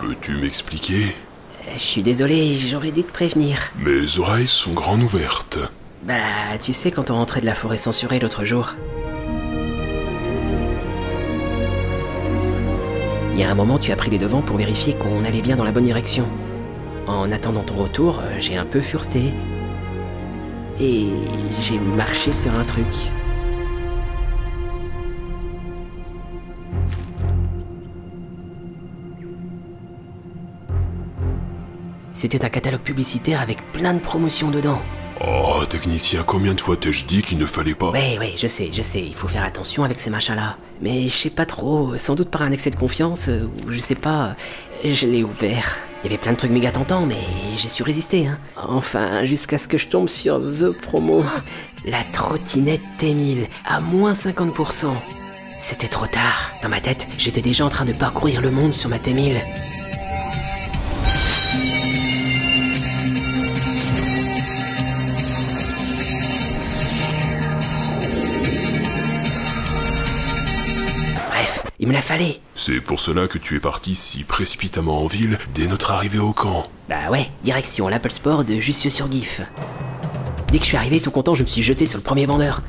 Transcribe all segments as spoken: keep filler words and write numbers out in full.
Peux-tu m'expliquer? Je suis désolé, j'aurais dû te prévenir. Mes oreilles sont grandes ouvertes. Bah, tu sais, quand on rentrait de la forêt censurée l'autre jour. Il y a un moment, tu as pris les devants pour vérifier qu'on allait bien dans la bonne direction. En attendant ton retour, j'ai un peu fureté. Et j'ai marché sur un truc. C'était un catalogue publicitaire avec plein de promotions dedans. Oh, technicien, combien de fois t'ai-je dit qu'il ne fallait pas... Ouais, ouais, je sais, je sais, il faut faire attention avec ces machins-là. Mais je sais pas trop, sans doute par un excès de confiance, ou je sais pas, je l'ai ouvert. Il y avait plein de trucs méga tentants, mais j'ai su résister, hein. Enfin, jusqu'à ce que je tombe sur The Promo. La trottinette T mille, à moins cinquante pour cent. C'était trop tard. Dans ma tête, j'étais déjà en train de parcourir le monde sur ma T mille. Il me l'a fallu. C'est pour cela que tu es parti si précipitamment en ville dès notre arrivée au camp. Bah ouais, direction l'Apple Sport de Jussieu-sur-Gif. Dès que je suis arrivé tout content, je me suis jeté sur le premier vendeur.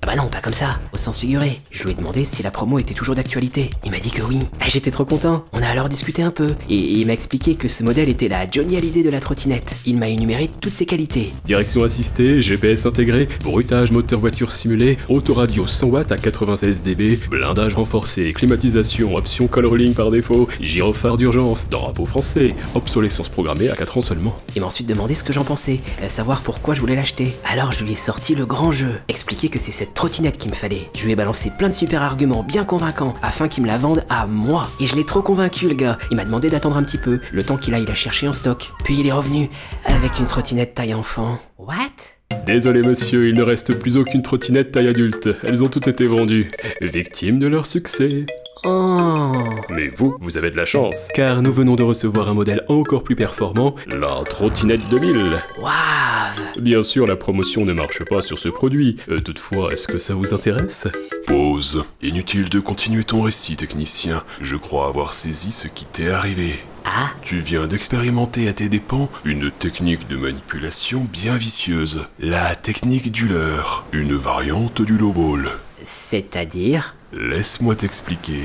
Ah bah non, pas comme ça, au sens figuré. Je lui ai demandé si la promo était toujours d'actualité. Il m'a dit que oui. Ah, j'étais trop content. On a alors discuté un peu. Et il m'a expliqué que ce modèle était la Johnny Hallyday de la trottinette. Il m'a énuméré toutes ses qualités. Direction assistée, G P S intégré, bruitage moteur-voiture simulé, autoradio cent watts à quatre-vingt-seize décibels, blindage renforcé, climatisation, option colorling par défaut, gyrophare d'urgence, drapeau français, obsolescence programmée à quatre ans seulement. Il m'a ensuite demandé ce que j'en pensais, à savoir pourquoi je voulais l'acheter. Alors je lui ai sorti le grand jeu, expliqué que c'est cette trottinette qu'il me fallait. Je lui ai balancé plein de super arguments bien convaincants afin qu'il me la vende à moi. Et je l'ai trop convaincu, le gars. Il m'a demandé d'attendre un petit peu, le temps qu'il aille la chercher en stock. Puis il est revenu avec une trottinette taille enfant. What? Désolé monsieur, il ne reste plus aucune trottinette taille adulte. Elles ont toutes été vendues, victimes de leur succès. Oh. Mais vous, vous avez de la chance, car nous venons de recevoir un modèle encore plus performant, la trottinette deux mille. Waouh! Bien sûr, la promotion ne marche pas sur ce produit. Euh, toutefois, est-ce que ça vous intéresse? Pause. Inutile de continuer ton récit, technicien. Je crois avoir saisi ce qui t'est arrivé. Ah? Tu viens d'expérimenter à tes dépens une technique de manipulation bien vicieuse. La technique du leurre, une variante du lowball. C'est-à-dire? Laisse-moi t'expliquer.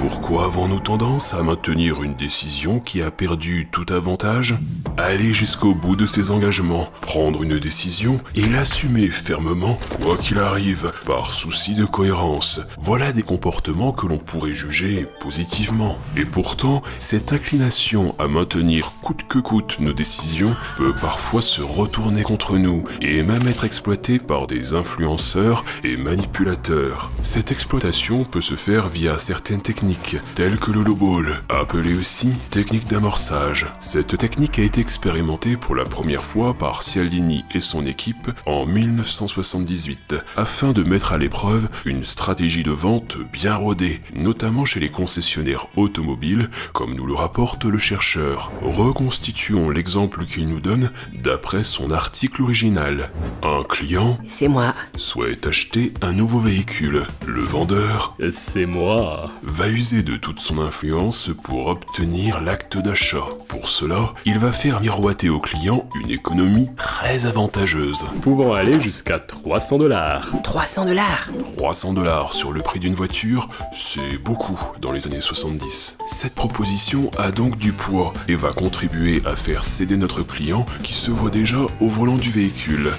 Pourquoi avons-nous tendance à maintenir une décision qui a perdu tout avantage? Aller jusqu'au bout de ses engagements, prendre une décision et l'assumer fermement, quoi qu'il arrive, par souci de cohérence. Voilà des comportements que l'on pourrait juger positivement. Et pourtant, cette inclination à maintenir coûte que coûte nos décisions peut parfois se retourner contre nous et même être exploitée par des influenceurs et manipulateurs. Cette exploitation peut se faire via certaines techniques, telle que le lowball, appelée aussi technique d'amorçage. Cette technique a été expérimentée pour la première fois par Cialdini et son équipe en mille neuf cent soixante-dix-huit, afin de mettre à l'épreuve une stratégie de vente bien rodée, notamment chez les concessionnaires automobiles, comme nous le rapporte le chercheur. Reconstituons l'exemple qu'il nous donne d'après son article original. Un client... C'est moi. ...souhaite acheter un nouveau véhicule. Le vendeur... C'est moi. ...va user de toute son influence pour obtenir l'acte d'achat. Pour cela, il va faire miroiter au client une économie très avantageuse, pouvant aller jusqu'à trois cents dollars. trois cents dollars? trois cents dollars sur le prix d'une voiture, c'est beaucoup dans les années soixante-dix. Cette proposition a donc du poids et va contribuer à faire céder notre client qui se voit déjà au volant du véhicule.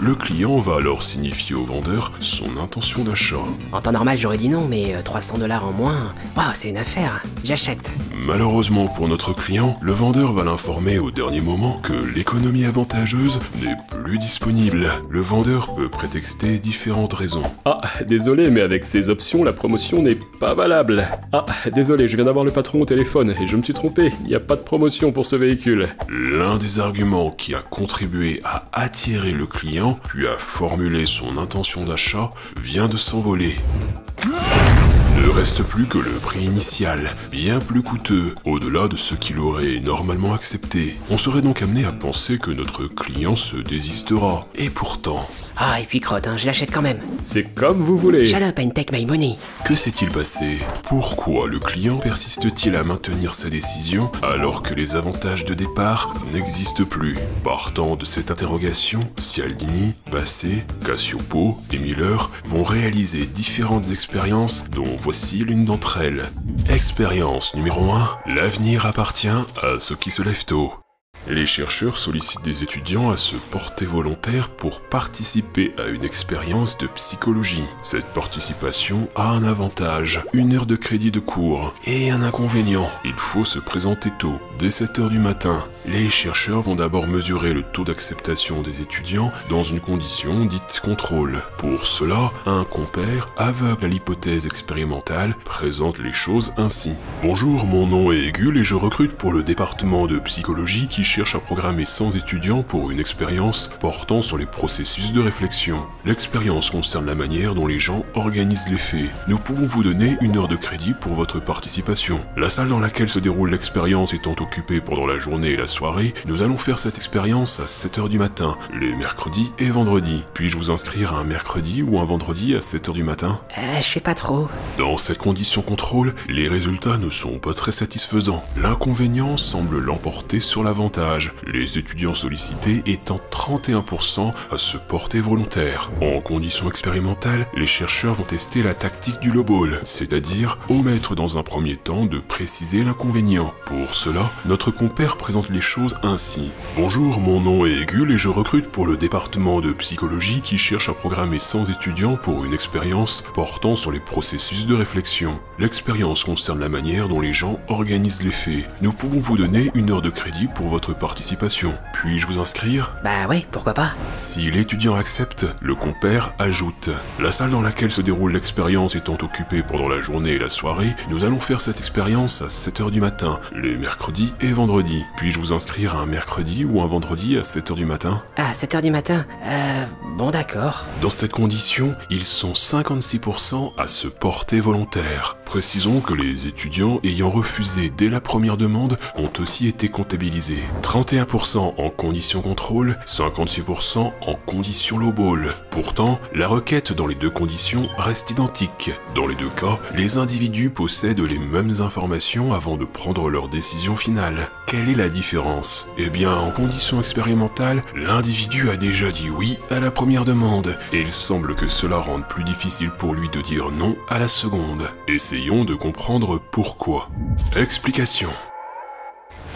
Le client va alors signifier au vendeur son intention d'achat. En temps normal, j'aurais dit non, mais trois cents dollars en moins, waouh, c'est une affaire, j'achète. Malheureusement pour notre client, le vendeur va l'informer au dernier moment que l'économie avantageuse n'est plus disponible. Le vendeur peut prétexter différentes raisons. Ah, désolé, mais avec ces options, la promotion n'est pas valable. Ah, désolé, je viens d'avoir le patron au téléphone et je me suis trompé, il n'y a pas de promotion pour ce véhicule. L'un des arguments qui a contribué à attirer le client, puis a formulé son intention d'achat, vient de s'envoler. Ne reste plus que le prix initial, bien plus coûteux, au-delà de ce qu'il aurait normalement accepté. On serait donc amené à penser que notre client se désistera. Et pourtant... Ah, et puis crotte, hein, je l'achète quand même. C'est comme vous voulez. Shut up and take my money. Que s'est-il passé? Pourquoi le client persiste-t-il à maintenir sa décision alors que les avantages de départ n'existent plus? Partant de cette interrogation, Cialdini, Basset, Cassiopo et Miller vont réaliser différentes expériences dont voici l'une d'entre elles. Expérience numéro un. L'avenir appartient à ceux qui se lèvent tôt. Les chercheurs sollicitent des étudiants à se porter volontaires pour participer à une expérience de psychologie. Cette participation a un avantage, une heure de crédit de cours, et un inconvénient. Il faut se présenter tôt, dès sept heures du matin. Les chercheurs vont d'abord mesurer le taux d'acceptation des étudiants dans une condition dite contrôle. Pour cela, un compère, aveugle à l'hypothèse expérimentale, présente les choses ainsi. Bonjour, mon nom est Gull et je recrute pour le département de psychologie qui cherche à programmer cent étudiants pour une expérience portant sur les processus de réflexion. L'expérience concerne la manière dont les gens organisent les faits. Nous pouvons vous donner une heure de crédit pour votre participation. La salle dans laquelle se déroule l'expérience étant occupée pendant la journée et la soirée, nous allons faire cette expérience à sept heures du matin, les mercredis et vendredis. Puis-je vous inscrire à un mercredi ou un vendredi à sept heures du matin? Euh, je sais pas trop. Dans cette condition contrôle, les résultats ne sont pas très satisfaisants. L'inconvénient semble l'emporter sur l'avantage. Les étudiants sollicités étant trente et un pour cent à se porter volontaire. En conditions expérimentales, les chercheurs vont tester la tactique du lowball, c'est-à-dire omettre dans un premier temps de préciser l'inconvénient. Pour cela, notre compère présente les choses ainsi. Bonjour, mon nom est Gull et je recrute pour le département de psychologie qui cherche à programmer cent étudiants pour une expérience portant sur les processus de réflexion. L'expérience concerne la manière dont les gens organisent les faits. Nous pouvons vous donner une heure de crédit pour votre participation. Puis-je vous inscrire? Bah ouais, pourquoi pas. Si l'étudiant accepte, le compère ajoute. La salle dans laquelle se déroule l'expérience étant occupée pendant la journée et la soirée, nous allons faire cette expérience à sept heures du matin, les mercredis et vendredis. Puis-je vous inscrire à un mercredi ou un vendredi à sept heures du matin? Ah, sept heures du matin? Euh... Bon d'accord. Dans cette condition, ils sont cinquante-six pour cent à se porter volontaire. Précisons que les étudiants ayant refusé dès la première demande ont aussi été comptabilisés. trente et un pour cent en condition contrôle, cinquante-six pour cent en condition lowball. Pourtant, la requête dans les deux conditions reste identique. Dans les deux cas, les individus possèdent les mêmes informations avant de prendre leur décision finale. Quelle est la différence? Eh bien, en condition expérimentale, l'individu a déjà dit oui à la première demande, et il semble que cela rende plus difficile pour lui de dire non à la seconde. Essayons de comprendre pourquoi. Explication.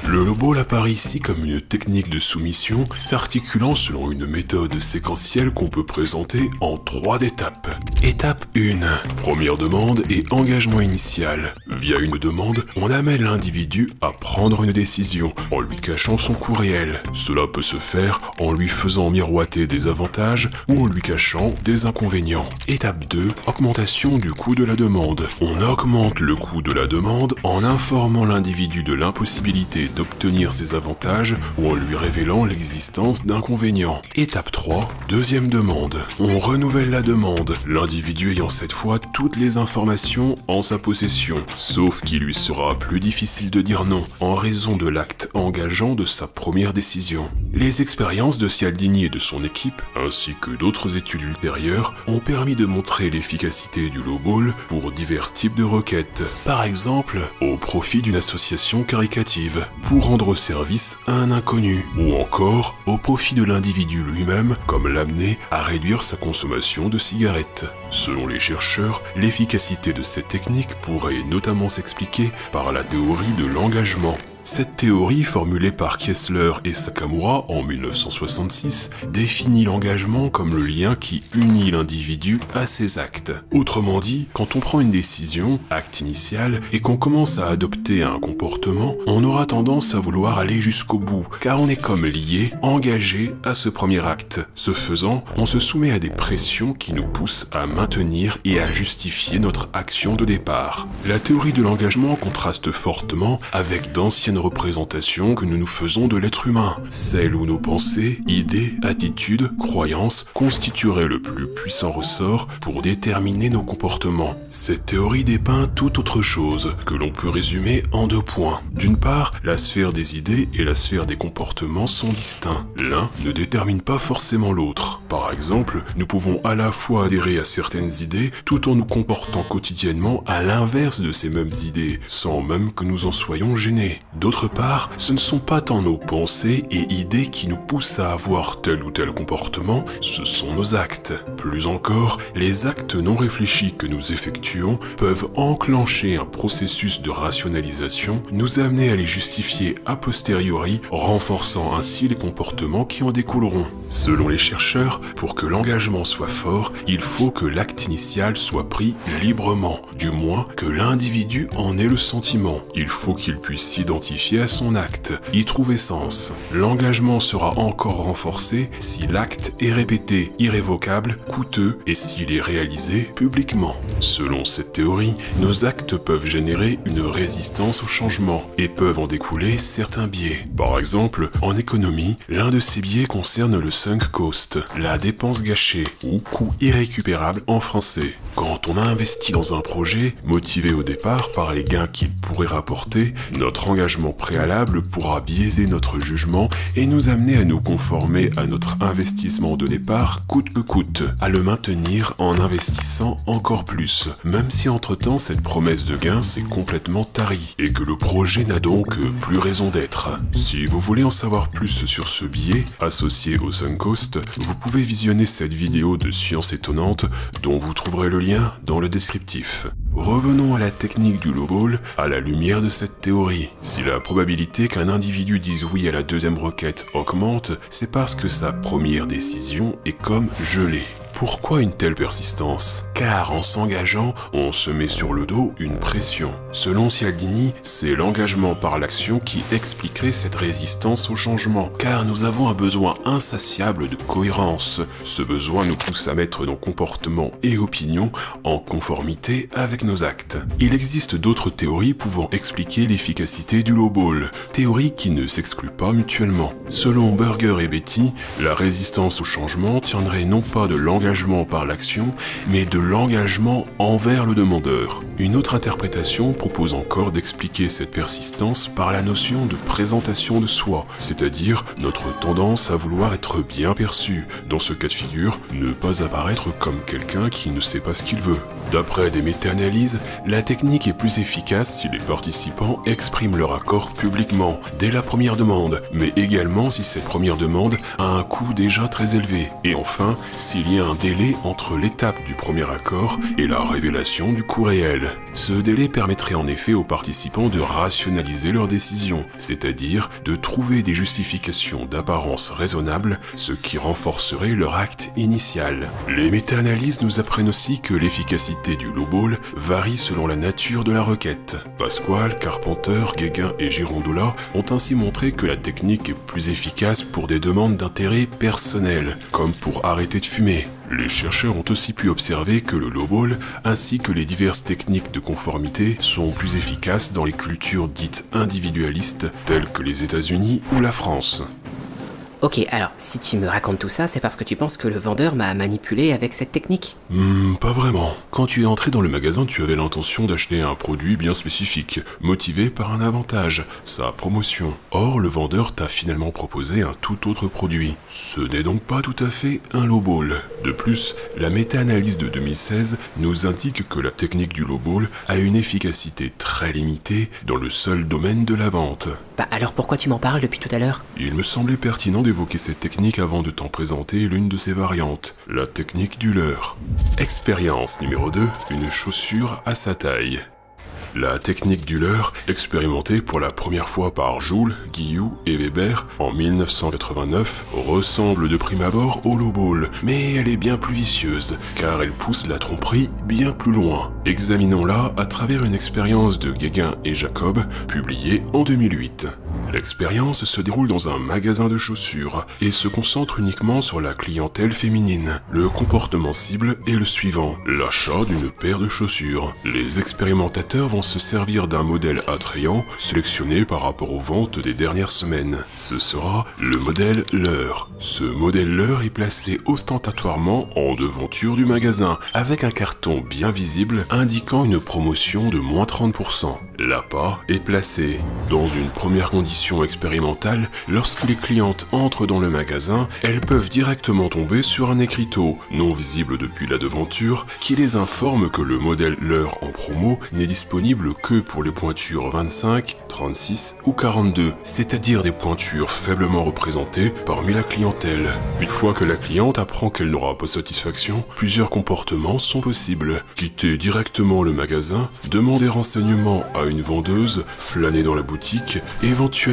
Le lowball apparaît ici comme une technique de soumission s'articulant selon une méthode séquentielle qu'on peut présenter en trois étapes. Étape un. Première demande et engagement initial. Via une demande, on amène l'individu à prendre une décision en lui cachant son coût réel. Cela peut se faire en lui faisant miroiter des avantages ou en lui cachant des inconvénients. Étape deux. Augmentation du coût de la demande. On augmente le coût de la demande en informant l'individu de l'impossibilité d'obtenir ses avantages ou en lui révélant l'existence d'inconvénients. Étape trois. Deuxième demande. On renouvelle la demande, l'individu ayant cette fois toutes les informations en sa possession, sauf qu'il lui sera plus difficile de dire non en raison de l'acte engageant de sa première décision. Les expériences de Cialdini et de son équipe, ainsi que d'autres études ultérieures, ont permis de montrer l'efficacité du lowball pour divers types de requêtes, par exemple au profit d'une association caritative, pour rendre service à un inconnu, ou encore au profit de l'individu lui-même, comme l'amener à réduire sa consommation de cigarettes. Selon les chercheurs, l'efficacité de cette technique pourrait notamment s'expliquer par la théorie de l'engagement. Cette théorie, formulée par Kiesler et Sakamura en mille neuf cent soixante-six, définit l'engagement comme le lien qui unit l'individu à ses actes. Autrement dit, quand on prend une décision, acte initial, et qu'on commence à adopter un comportement, on aura tendance à vouloir aller jusqu'au bout, car on est comme lié, engagé à ce premier acte. Ce faisant, on se soumet à des pressions qui nous poussent à maintenir et à justifier notre action de départ. La théorie de l'engagement contraste fortement avec d'anciennes représentation que nous nous faisons de l'être humain, celle où nos pensées, idées, attitudes, croyances constitueraient le plus puissant ressort pour déterminer nos comportements. Cette théorie dépeint tout autre chose, que l'on peut résumer en deux points. D'une part, la sphère des idées et la sphère des comportements sont distincts. L'un ne détermine pas forcément l'autre. Par exemple, nous pouvons à la fois adhérer à certaines idées tout en nous comportant quotidiennement à l'inverse de ces mêmes idées, sans même que nous en soyons gênés. D'autre part, ce ne sont pas tant nos pensées et idées qui nous poussent à avoir tel ou tel comportement, ce sont nos actes. Plus encore, les actes non réfléchis que nous effectuons peuvent enclencher un processus de rationalisation, nous amener à les justifier a posteriori, renforçant ainsi les comportements qui en découleront. Selon les chercheurs, pour que l'engagement soit fort, il faut que l'acte initial soit pris librement, du moins que l'individu en ait le sentiment. Il faut qu'il puisse s'identifier à son acte, y trouver sens. L'engagement sera encore renforcé si l'acte est répété, irrévocable, coûteux et s'il est réalisé publiquement. Selon cette théorie, nos actes peuvent générer une résistance au changement et peuvent en découler certains biais. Par exemple, en économie, l'un de ces biais concerne le sunk cost, la dépense gâchée, ou coût irrécupérable en français. Quand on a investi dans un projet, motivé au départ par les gains qu'il pourrait rapporter, notre engagement préalable pourra biaiser notre jugement et nous amener à nous conformer à notre investissement de départ coûte que coûte, à le maintenir en investissant encore plus, même si entre-temps cette promesse de gain s'est complètement tarie, et que le projet n'a donc plus raison d'être. Si vous voulez en savoir plus sur ce biais, associé au sunk cost, vous Vous pouvez visionner cette vidéo de Science Étonnante dont vous trouverez le lien dans le descriptif. Revenons à la technique du lowball à la lumière de cette théorie. Si la probabilité qu'un individu dise oui à la deuxième requête augmente, c'est parce que sa première décision est comme gelée. Pourquoi une telle persistance? Car en s'engageant, on se met sur le dos une pression. Selon Cialdini, c'est l'engagement par l'action qui expliquerait cette résistance au changement, car nous avons un besoin insatiable de cohérence. Ce besoin nous pousse à mettre nos comportements et opinions en conformité avec nos actes. Il existe d'autres théories pouvant expliquer l'efficacité du lowball, théorie qui ne s'exclut pas mutuellement. Selon Burger et Betty, la résistance au changement tiendrait non pas de l'engagement par l'action, mais de l'engagement envers le demandeur. Une autre interprétation propose encore d'expliquer cette persistance par la notion de présentation de soi, c'est-à-dire notre tendance à vouloir être bien perçu, dans ce cas de figure, ne pas apparaître comme quelqu'un qui ne sait pas ce qu'il veut. D'après des méta-analyses, la technique est plus efficace si les participants expriment leur accord publiquement, dès la première demande, mais également si cette première demande a un coût déjà très élevé, et enfin, s'il y a un délai entre l'étape du premier accord et la révélation du coût réel. Ce délai permettrait en effet aux participants de rationaliser leurs décisions, c'est-à-dire de trouver des justifications d'apparence raisonnable, ce qui renforcerait leur acte initial. Les méta-analyses nous apprennent aussi que l'efficacité du lowball varie selon la nature de la requête. Pascual, Carpenter, Guéguin et Girondola ont ainsi montré que la technique est plus efficace pour des demandes d'intérêt personnel, comme pour arrêter de fumer. Les chercheurs ont aussi pu observer que le lowball ainsi que les diverses techniques de conformité sont plus efficaces dans les cultures dites individualistes telles que les États-Unis ou la France. Ok, alors, si tu me racontes tout ça, c'est parce que tu penses que le vendeur m'a manipulé avec cette technique? Hmm, pas vraiment. Quand tu es entré dans le magasin, tu avais l'intention d'acheter un produit bien spécifique, motivé par un avantage, sa promotion. Or, le vendeur t'a finalement proposé un tout autre produit. Ce n'est donc pas tout à fait un lowball. De plus, la méta-analyse de deux mille seize nous indique que la technique du lowball a une efficacité très limitée dans le seul domaine de la vente. Bah alors pourquoi tu m'en parles depuis tout à l'heure? Il me semblait pertinent d'évoquer cette technique avant de t'en présenter l'une de ses variantes, la technique du leurre. Expérience numéro deux, une chaussure à sa taille. La technique du leurre, expérimentée pour la première fois par Joule, Guilloux et Weber en mille neuf cent quatre-vingt-neuf, ressemble de prime abord au lowball, mais elle est bien plus vicieuse, car elle pousse la tromperie bien plus loin. Examinons-la à travers une expérience de Guéguin et Jacob, publiée en deux mille huit. L'expérience se déroule dans un magasin de chaussures et se concentre uniquement sur la clientèle féminine. Le comportement cible est le suivant, l'achat d'une paire de chaussures. Les expérimentateurs vont se servir d'un modèle attrayant sélectionné par rapport aux ventes des dernières semaines. Ce sera le modèle leurre. Ce modèle leurre est placé ostentatoirement en devanture du magasin avec un carton bien visible indiquant une promotion de moins trente pour cent. L'appât est placé. Dans une première condition, conditions expérimentales, lorsque les clientes entrent dans le magasin, elles peuvent directement tomber sur un écriteau, non visible depuis la devanture, qui les informe que le modèle leur en promo n'est disponible que pour les pointures vingt-cinq, trente-six ou quarante-deux, c'est-à-dire des pointures faiblement représentées parmi la clientèle. Une fois que la cliente apprend qu'elle n'aura pas satisfaction, plusieurs comportements sont possibles. Quitter directement le magasin, demander renseignements à une vendeuse, flâner dans la boutique, éventuellement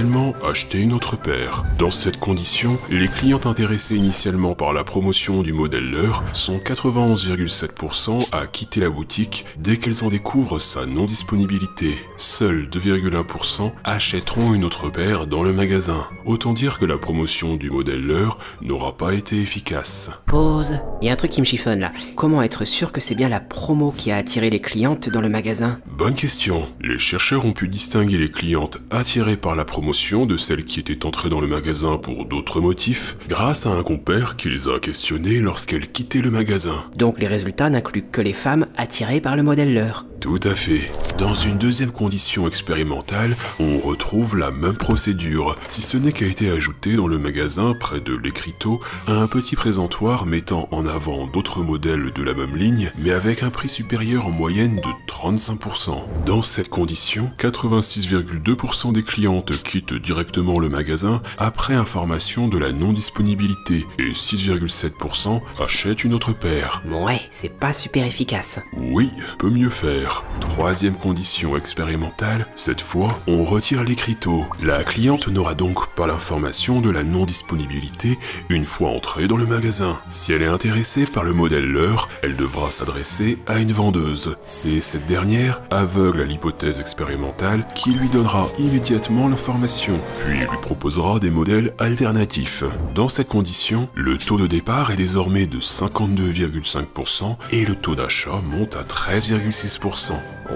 acheter une autre paire. Dans cette condition, les clientes intéressées initialement par la promotion du modèle leur sont quatre-vingt-onze virgule sept pour cent à quitter la boutique dès qu'elles en découvrent sa non-disponibilité. Seuls deux virgule un pour cent achèteront une autre paire dans le magasin. Autant dire que la promotion du modèle leur n'aura pas été efficace. Pause. Il y a un truc qui me chiffonne là. Comment être sûr que c'est bien la promo qui a attiré les clientes dans le magasin? Bonne question. Les chercheurs ont pu distinguer les clientes attirées par la promotion de celles qui étaient entrées dans le magasin pour d'autres motifs grâce à un compère qui les a questionnées lorsqu'elles quittaient le magasin. Donc les résultats n'incluent que les femmes attirées par le modèle leur. Tout à fait. Dans une deuxième condition expérimentale, on retrouve la même procédure, si ce n'est qu'a été ajouté dans le magasin près de l'écriteau un petit présentoir mettant en avant d'autres modèles de la même ligne, mais avec un prix supérieur en moyenne de trente-cinq pour cent. Dans cette condition, quatre-vingt-six virgule deux pour cent des clientes quittent directement le magasin après information de la non-disponibilité et six virgule sept pour cent achètent une autre paire. Ouais, c'est pas super efficace. Oui, peut mieux faire. Troisième condition expérimentale, cette fois, on retire l'écriteau. La cliente n'aura donc pas l'information de la non-disponibilité une fois entrée dans le magasin. Si elle est intéressée par le modèle leur, elle devra s'adresser à une vendeuse. C'est cette dernière, aveugle à l'hypothèse expérimentale, qui lui donnera immédiatement l'information, puis lui proposera des modèles alternatifs. Dans cette condition, le taux de départ est désormais de cinquante-deux virgule cinq pour cent et le taux d'achat monte à treize virgule six pour cent.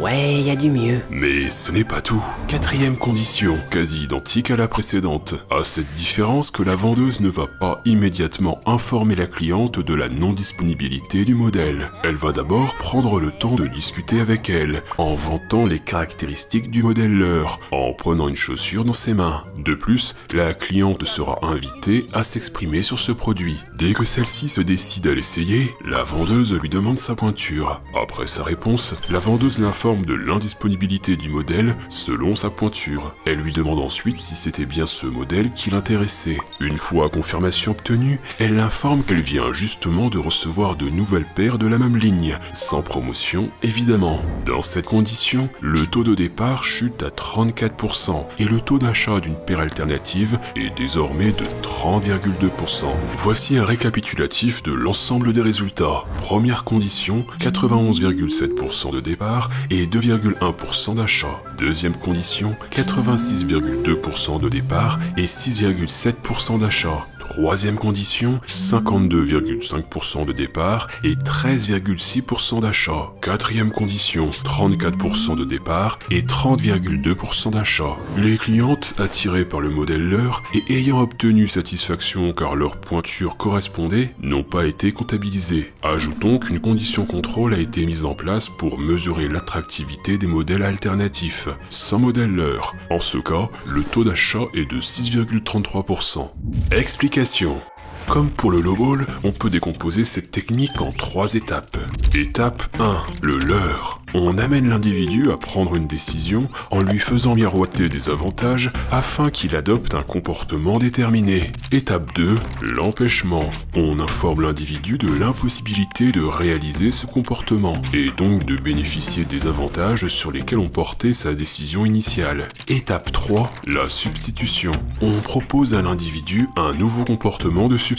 Ouais, y a du mieux. Mais ce n'est pas tout. Quatrième condition, quasi identique à la précédente, à cette différence que la vendeuse ne va pas immédiatement informer la cliente de la non-disponibilité du modèle. Elle va d'abord prendre le temps de discuter avec elle, en vantant les caractéristiques du modèle leur, en prenant une chaussure dans ses mains. De plus, la cliente sera invitée à s'exprimer sur ce produit. Dès que celle-ci se décide à l'essayer, la vendeuse lui demande sa pointure. Après sa réponse, la vendeuse l'informe de l'indisponibilité du modèle selon sa pointure. Elle lui demande ensuite si c'était bien ce modèle qui l'intéressait. Une fois confirmation obtenue, elle l'informe qu'elle vient justement de recevoir de nouvelles paires de la même ligne, sans promotion évidemment. Dans cette condition, le taux de départ chute à trente-quatre pour cent et le taux d'achat d'une paire alternative est désormais de trente virgule deux pour cent. Voici un récapitulatif de l'ensemble des résultats. Première condition, quatre-vingt-onze virgule sept pour cent de départ et deux virgule un pour cent d'achat. Deuxième condition, quatre-vingt-six virgule deux pour cent de départ et six virgule sept pour cent d'achat. Troisième condition, cinquante-deux virgule cinq pour cent de départ et treize virgule six pour cent d'achat. Quatrième condition, trente-quatre pour cent de départ et trente virgule deux pour cent d'achat. Les clientes attirées par le modèle leur et ayant obtenu satisfaction car leur pointure correspondait n'ont pas été comptabilisées. Ajoutons qu'une condition contrôle a été mise en place pour mesurer l'attractivité des modèles alternatifs, sans modèle leur. En ce cas, le taux d'achat est de six virgule trente-trois pour cent. Explication. Comme pour le lowball, on peut décomposer cette technique en trois étapes. Étape un. Le leurre. On amène l'individu à prendre une décision en lui faisant miroiter des avantages afin qu'il adopte un comportement déterminé. Étape deux. L'empêchement. On informe l'individu de l'impossibilité de réaliser ce comportement et donc de bénéficier des avantages sur lesquels on portait sa décision initiale. Étape trois. La substitution. On propose à l'individu un nouveau comportement de substitution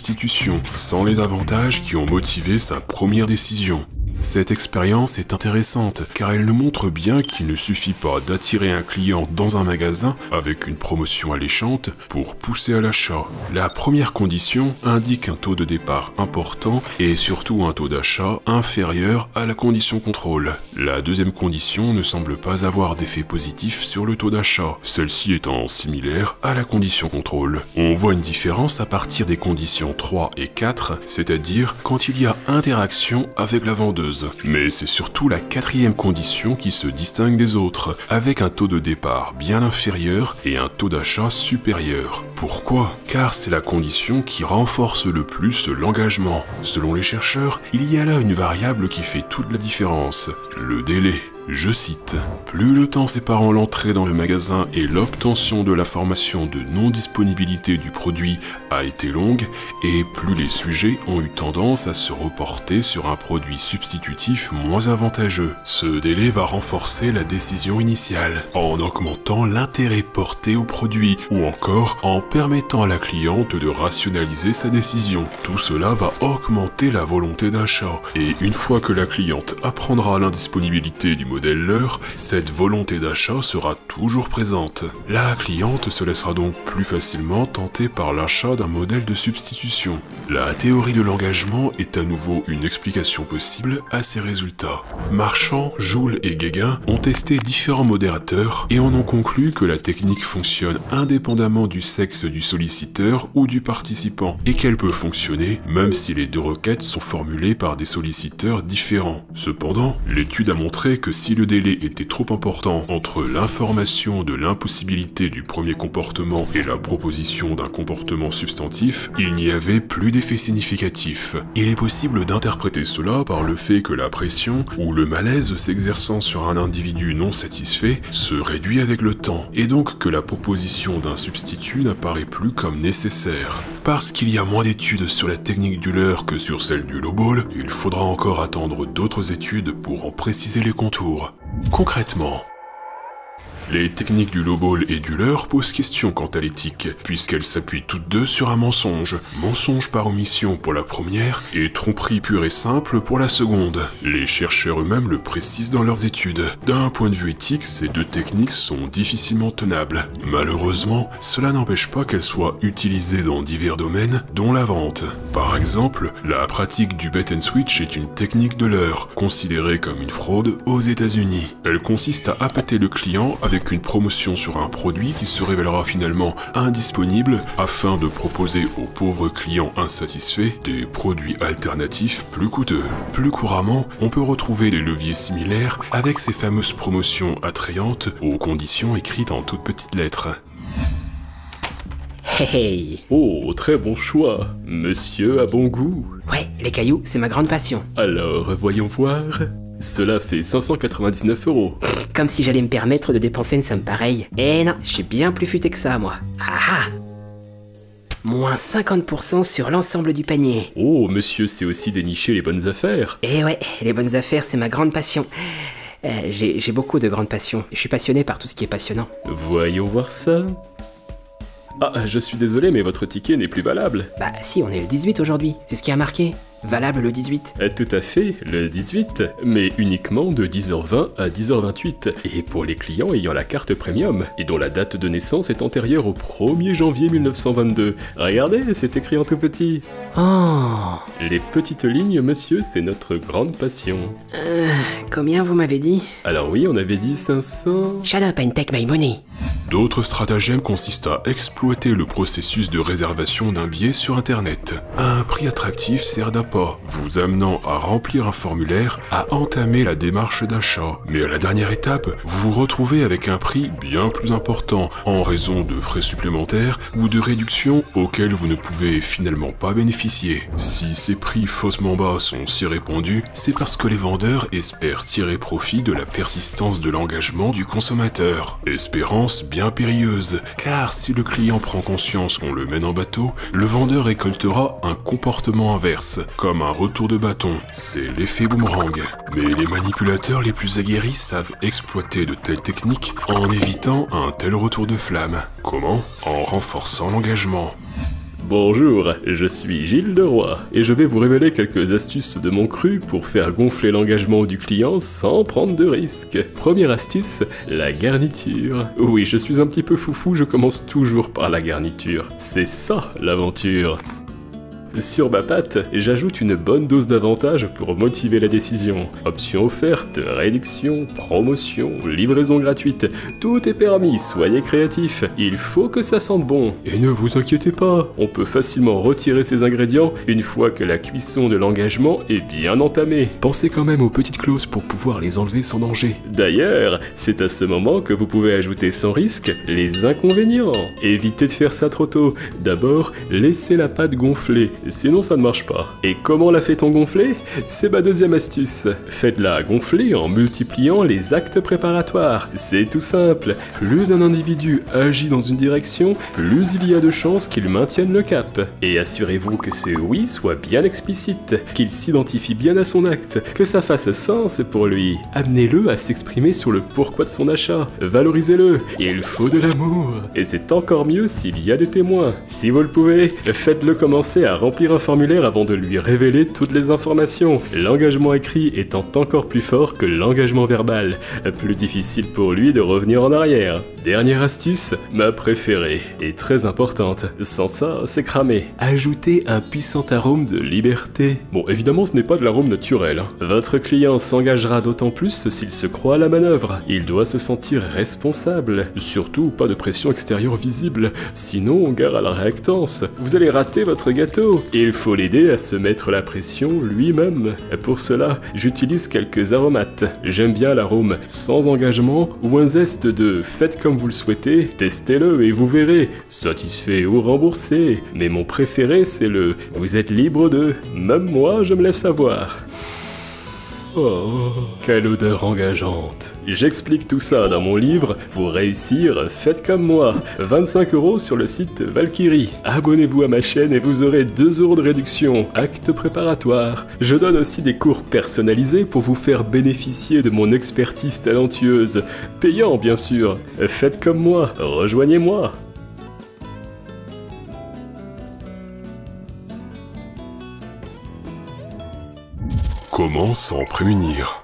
sans les avantages qui ont motivé sa première décision. Cette expérience est intéressante car elle nous montre bien qu'il ne suffit pas d'attirer un client dans un magasin avec une promotion alléchante pour pousser à l'achat. La première condition indique un taux de départ important et surtout un taux d'achat inférieur à la condition contrôle. La deuxième condition ne semble pas avoir d'effet positif sur le taux d'achat, celle-ci étant similaire à la condition contrôle. On voit une différence à partir des conditions trois et quatre, c'est-à-dire quand il y a interaction avec la vendeuse. dangereuse. Mais c'est surtout la quatrième condition qui se distingue des autres, avec un taux de départ bien inférieur et un taux d'achat supérieur. Pourquoi? Car c'est la condition qui renforce le plus l'engagement. Selon les chercheurs, il y a là une variable qui fait toute la différence, le délai. Je cite, « Plus le temps séparant l'entrée dans le magasin et l'obtention de l'information de non-disponibilité du produit a été longue, et plus les sujets ont eu tendance à se reporter sur un produit substitutif moins avantageux. Ce délai va renforcer la décision initiale, en augmentant l'intérêt porté au produit, ou encore en permettant à la cliente de rationaliser sa décision. Tout cela va augmenter la volonté d'achat, et une fois que la cliente apprendra l'indisponibilité du modèle, leur, cette volonté d'achat sera toujours présente. La cliente se laissera donc plus facilement tenter par l'achat d'un modèle de substitution. La théorie de l'engagement est à nouveau une explication possible à ces résultats. Marchand, Joule et Guéguin ont testé différents modérateurs et en ont conclu que la technique fonctionne indépendamment du sexe du solliciteur ou du participant et qu'elle peut fonctionner même si les deux requêtes sont formulées par des solliciteurs différents. Cependant, l'étude a montré que si Si le délai était trop important entre l'information de l'impossibilité du premier comportement et la proposition d'un comportement substantif, il n'y avait plus d'effet significatif. Il est possible d'interpréter cela par le fait que la pression ou le malaise s'exerçant sur un individu non satisfait se réduit avec le temps, et donc que la proposition d'un substitut n'apparaît plus comme nécessaire. Parce qu'il y a moins d'études sur la technique du leurre que sur celle du lowball, il faudra encore attendre d'autres études pour en préciser les contours. Concrètement, les techniques du lowball et du leurre posent question quant à l'éthique, puisqu'elles s'appuient toutes deux sur un mensonge. Mensonge par omission pour la première et tromperie pure et simple pour la seconde. Les chercheurs eux-mêmes le précisent dans leurs études. D'un point de vue éthique, ces deux techniques sont difficilement tenables. Malheureusement, cela n'empêche pas qu'elles soient utilisées dans divers domaines, dont la vente. Par exemple, la pratique du bait and switch est une technique de leurre, considérée comme une fraude aux États-Unis. Elle consiste à appâter le client avec une promotion sur un produit qui se révélera finalement indisponible afin de proposer aux pauvres clients insatisfaits des produits alternatifs plus coûteux. Plus couramment, on peut retrouver des leviers similaires avec ces fameuses promotions attrayantes aux conditions écrites en toutes petites lettres. Hey! Oh, très bon choix! Monsieur a bon goût! Ouais, les cailloux, c'est ma grande passion. Alors, voyons voir... Cela fait cinq cent quatre-vingt-dix-neuf euros. Comme si j'allais me permettre de dépenser une somme pareille. Eh non, je suis bien plus futé que ça, moi. Ah ah! Moins cinquante pour cent sur l'ensemble du panier. Oh, monsieur sait aussi dénicher les bonnes affaires. Eh ouais, les bonnes affaires, c'est ma grande passion. Euh, j'ai beaucoup de grandes passions. Je suis passionné par tout ce qui est passionnant. Voyons voir ça. Ah, je suis désolé, mais votre ticket n'est plus valable. Bah si, on est le dix-huit aujourd'hui. C'est ce qui a marqué. Valable le dix-huit. Tout à fait, le dix-huit, mais uniquement de dix heures vingt à dix heures vingt-huit, et pour les clients ayant la carte premium, et dont la date de naissance est antérieure au premier janvier mille neuf cent vingt-deux. Regardez, c'est écrit en tout petit. Oh! Les petites lignes, monsieur, c'est notre grande passion. Euh, combien vous m'avez dit? Alors oui, on avait dit cinq cents... Shut up and take my money. D'autres stratagèmes consistent à exploiter le processus de réservation d'un billet sur Internet. Un prix attractif sert d'apprentissage, vous amenant à remplir un formulaire, à entamer la démarche d'achat. Mais à la dernière étape, vous vous retrouvez avec un prix bien plus important en raison de frais supplémentaires ou de réductions auxquelles vous ne pouvez finalement pas bénéficier. Si ces prix faussement bas sont si répandus, c'est parce que les vendeurs espèrent tirer profit de la persistance de l'engagement du consommateur. Espérance bien périlleuse, car si le client prend conscience qu'on le mène en bateau, le vendeur récoltera un comportement inverse, comme un retour de bâton. C'est l'effet boomerang. Mais les manipulateurs les plus aguerris savent exploiter de telles techniques en évitant un tel retour de flamme. Comment? En renforçant l'engagement. Bonjour, je suis Gilles Leroy, et je vais vous révéler quelques astuces de mon cru pour faire gonfler l'engagement du client sans prendre de risques. Première astuce, la garniture. Oui, je suis un petit peu foufou, je commence toujours par la garniture. C'est ça, l'aventure. sur ma patte, j'ajoute une bonne dose d'avantages pour motiver la décision. Options offertes, réduction, promotion, livraison gratuite, tout est permis, soyez créatifs, il faut que ça sente bon. Et ne vous inquiétez pas, on peut facilement retirer ces ingrédients une fois que la cuisson de l'engagement est bien entamée. Pensez quand même aux petites clauses pour pouvoir les enlever sans danger. D'ailleurs, c'est à ce moment que vous pouvez ajouter sans risque les inconvénients. Évitez de faire ça trop tôt. D'abord, laissez la pâte gonfler, sinon ça ne marche pas. Et comment la fait-on gonfler? C'est ma deuxième astuce. Faites-la gonfler en multipliant les actes préparatoires. C'est tout simple. Plus un individu agit dans une direction, plus il y a de chances qu'il maintienne le cap. Et assurez-vous que ce oui soit bien explicite, qu'il s'identifie bien à son acte, que ça fasse sens pour lui. Amenez-le à s'exprimer sur le pourquoi de son achat. Valorisez-le. Il faut de l'amour. Et c'est encore mieux s'il y a des témoins. Si vous le pouvez, faites-le commencer à remplir un formulaire avant de lui révéler toutes les informations, l'engagement écrit étant encore plus fort que l'engagement verbal, plus difficile pour lui de revenir en arrière. Dernière astuce, ma préférée, et très importante, sans ça, c'est cramé. Ajoutez un puissant arôme de liberté. Bon, évidemment, ce n'est pas de l'arôme naturel, hein. Votre client s'engagera d'autant plus s'il se croit à la manœuvre. Il doit se sentir responsable, surtout pas de pression extérieure visible, sinon gare à la réactance. Vous allez rater votre gâteau. Il faut l'aider à se mettre la pression lui-même. Pour cela, j'utilise quelques aromates. J'aime bien l'arôme sans engagement ou un zeste de faites comme vous le souhaitez, testez-le et vous verrez, satisfait ou remboursé. Mais mon préféré, c'est le vous êtes libre de, même moi je me laisse avoir. Oh, quelle odeur engageante. J'explique tout ça dans mon livre, pour réussir, faites comme moi, vingt-cinq euros sur le site Valkyrie. Abonnez-vous à ma chaîne et vous aurez deux euros de réduction, acte préparatoire. Je donne aussi des cours personnalisés pour vous faire bénéficier de mon expertise talentueuse, payant bien sûr. Faites comme moi, rejoignez-moi. Comment s'en prémunir?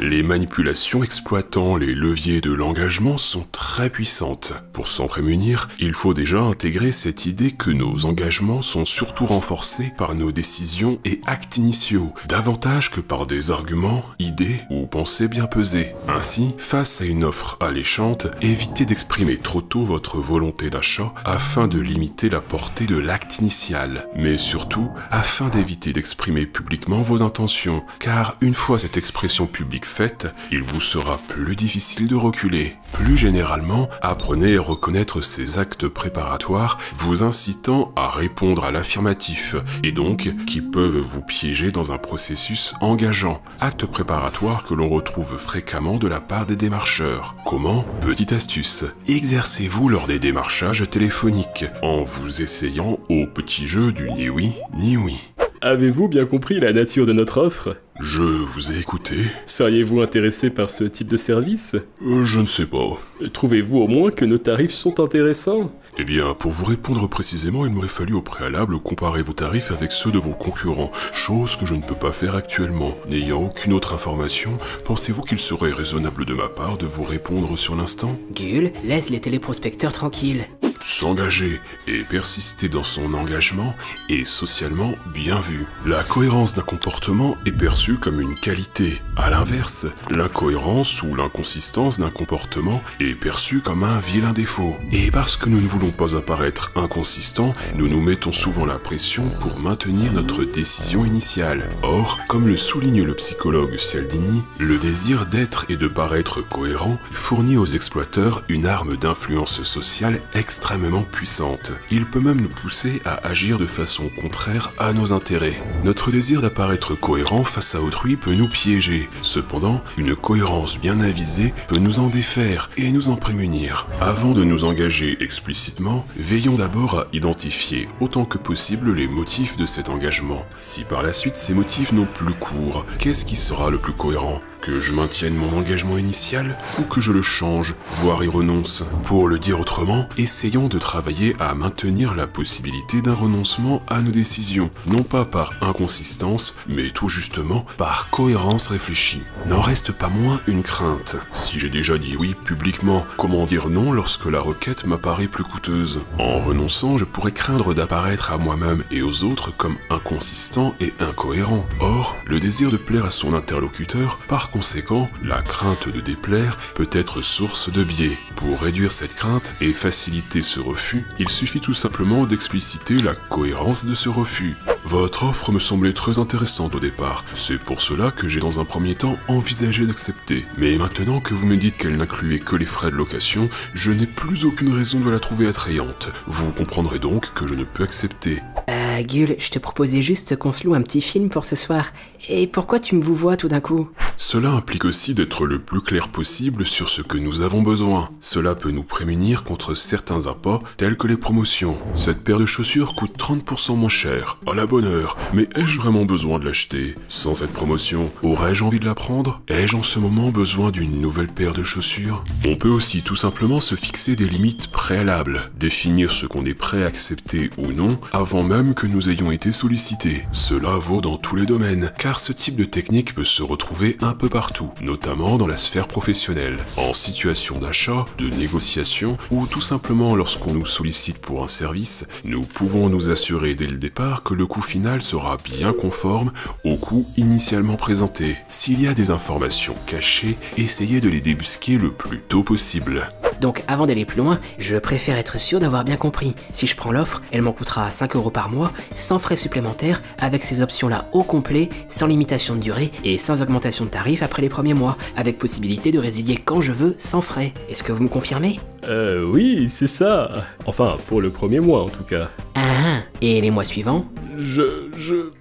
Les manipulations exploitant les leviers de l'engagement sont très puissantes. Pour s'en prémunir, il faut déjà intégrer cette idée que nos engagements sont surtout renforcés par nos décisions et actes initiaux, davantage que par des arguments, idées ou pensées bien pesées. Ainsi, face à une offre alléchante, évitez d'exprimer trop tôt votre volonté d'achat afin de limiter la portée de l'acte initial, mais surtout afin d'éviter d'exprimer publiquement vos intentions, car une fois cette expression publique faite, il vous sera plus difficile de reculer. Plus généralement, apprenez à reconnaître ces actes préparatoires vous incitant à répondre à l'affirmatif et donc qui peuvent vous piéger dans un processus engageant. Actes préparatoires que l'on retrouve fréquemment de la part des démarcheurs. Comment? Petite astuce. Exercez-vous lors des démarchages téléphoniques en vous essayant au petit jeu du ni oui ni oui. Avez-vous bien compris la nature de notre offre? Je vous ai écouté. Seriez-vous intéressé par ce type de service? euh, Je ne sais pas. Trouvez-vous au moins que nos tarifs sont intéressants? Eh bien, pour vous répondre précisément, il m'aurait fallu au préalable comparer vos tarifs avec ceux de vos concurrents, chose que je ne peux pas faire actuellement. N'ayant aucune autre information, pensez-vous qu'il serait raisonnable de ma part de vous répondre sur l'instant? Gull, laisse les téléprospecteurs tranquilles. S'engager et persister dans son engagement est socialement bien vu. La cohérence d'un comportement est perçue comme une qualité. A l'inverse, l'incohérence ou l'inconsistance d'un comportement est perçue comme un vilain défaut. Et parce que nous ne voulons pas apparaître inconsistants, nous nous mettons souvent la pression pour maintenir notre décision initiale. Or, comme le souligne le psychologue Cialdini, le désir d'être et de paraître cohérent fournit aux exploiteurs une arme d'influence sociale extrêmement puissante. Il peut même nous pousser à agir de façon contraire à nos intérêts. Notre désir d'apparaître cohérent face à autrui peut nous piéger. Cependant, une cohérence bien avisée peut nous en défaire et nous en prémunir. Avant de nous engager explicitement, veillons d'abord à identifier autant que possible les motifs de cet engagement. Si par la suite ces motifs n'ont plus cours, qu'est-ce qui sera le plus cohérent ? Que je maintienne mon engagement initial, ou que je le change, voire y renonce. Pour le dire autrement, essayons de travailler à maintenir la possibilité d'un renoncement à nos décisions, non pas par inconsistance, mais tout justement par cohérence réfléchie. N'en reste pas moins une crainte. Si j'ai déjà dit oui publiquement, comment dire non lorsque la requête m'apparaît plus coûteuse? En renonçant, je pourrais craindre d'apparaître à moi-même et aux autres comme inconsistent et incohérent. Or, le désir de plaire à son interlocuteur, par conséquent, la crainte de déplaire peut être source de biais. Pour réduire cette crainte et faciliter ce refus, il suffit tout simplement d'expliciter la cohérence de ce refus. Votre offre me semblait très intéressante au départ, c'est pour cela que j'ai dans un premier temps envisagé d'accepter. Mais maintenant que vous me dites qu'elle n'incluait que les frais de location, je n'ai plus aucune raison de la trouver attrayante. Vous comprendrez donc que je ne peux accepter. Euh, Gull, je te proposais juste qu'on se loue un petit film pour ce soir. Et pourquoi tu me vouvoies tout d'un coup? Cela implique aussi d'être le plus clair possible sur ce que nous avons besoin. Cela peut nous prémunir contre certains appâts tels que les promotions. Cette paire de chaussures coûte trente pour cent moins cher. À la bonne heure, mais ai-je vraiment besoin de l'acheter? Sans cette promotion, aurais-je envie de la prendre? Ai-je en ce moment besoin d'une nouvelle paire de chaussures? On peut aussi tout simplement se fixer des limites préalables, définir ce qu'on est prêt à accepter ou non avant même que nous ayons été sollicités. Cela vaut dans tous les domaines, car ce type de technique peut se retrouver un peu partout, notamment dans la sphère professionnelle, en situation d'achat, de négociation, ou tout simplement lorsqu'on nous sollicite pour un service. Nous pouvons nous assurer dès le départ que le coût final sera bien conforme au coût initialement présenté. S'il y a des informations cachées, essayez de les débusquer le plus tôt possible. Donc avant d'aller plus loin, je préfère être sûr d'avoir bien compris. Si je prends l'offre, elle m'en coûtera cinq euros par mois, sans frais supplémentaires, avec ces options-là au complet, sans limitation de durée et sans augmentation de tarif après les premiers mois, avec possibilité de résilier quand je veux, sans frais. Est-ce que vous me confirmez ? Euh oui, c'est ça. Enfin, pour le premier mois en tout cas. Ah, et les mois suivants ? Je... je...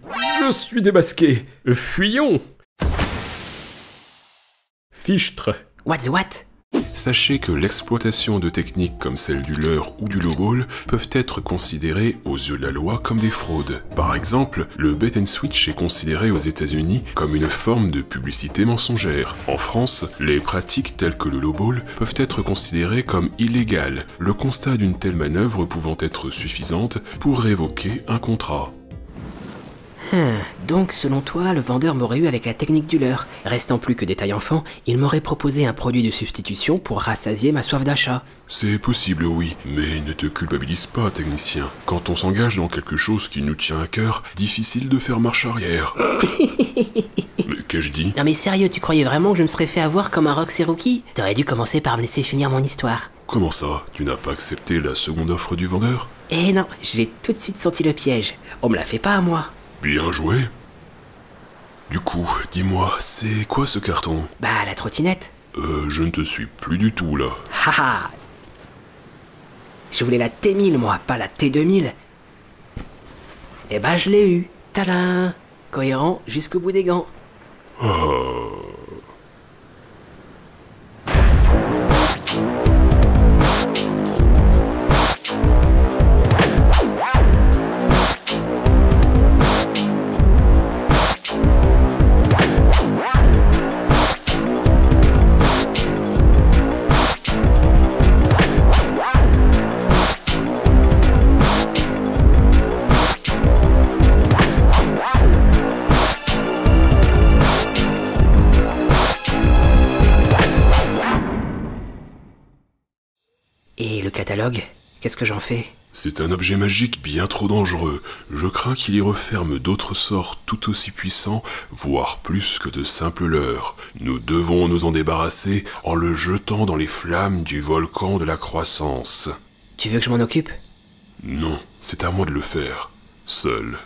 je suis démasqué. Fuyons ! Fichtre. What the what ? Sachez que l'exploitation de techniques comme celle du leurre ou du lowball peuvent être considérées aux yeux de la loi comme des fraudes. Par exemple, le bait and switch est considéré aux États-Unis comme une forme de publicité mensongère. En France, les pratiques telles que le lowball peuvent être considérées comme illégales, le constat d'une telle manœuvre pouvant être suffisante pour révoquer un contrat. Hmm, donc selon toi, le vendeur m'aurait eu avec la technique du leurre. Restant plus que des tailles enfants, il m'aurait proposé un produit de substitution pour rassasier ma soif d'achat. C'est possible, oui, mais ne te culpabilise pas, technicien. Quand on s'engage dans quelque chose qui nous tient à cœur, difficile de faire marche arrière. Mais qu'ai-je dit? Non mais sérieux, tu croyais vraiment que je me serais fait avoir comme un Rox et Rookie? T'aurais dû commencer par me laisser finir mon histoire. Comment ça? Tu n'as pas accepté la seconde offre du vendeur? Eh non, j'ai tout de suite senti le piège. On me la fait pas à moi. Bien joué. Du coup, dis-moi, c'est quoi ce carton? Bah, la trottinette. Euh, je ne te suis plus du tout, là. Haha. Je voulais la T mille, moi, pas la T deux mille. Eh bah, je l'ai eu. Tadam. Cohérent jusqu'au bout des gants. Oh. Qu'est-ce que j'en fais? C'est un objet magique bien trop dangereux. Je crains qu'il y referme d'autres sorts tout aussi puissants, voire plus que de simples leurres. Nous devons nous en débarrasser en le jetant dans les flammes du volcan de la croissance. Tu veux que je m'en occupe? Non, c'est à moi de le faire. Seul.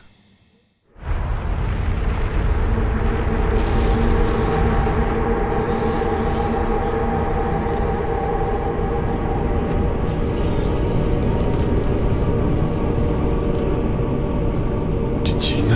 Tine.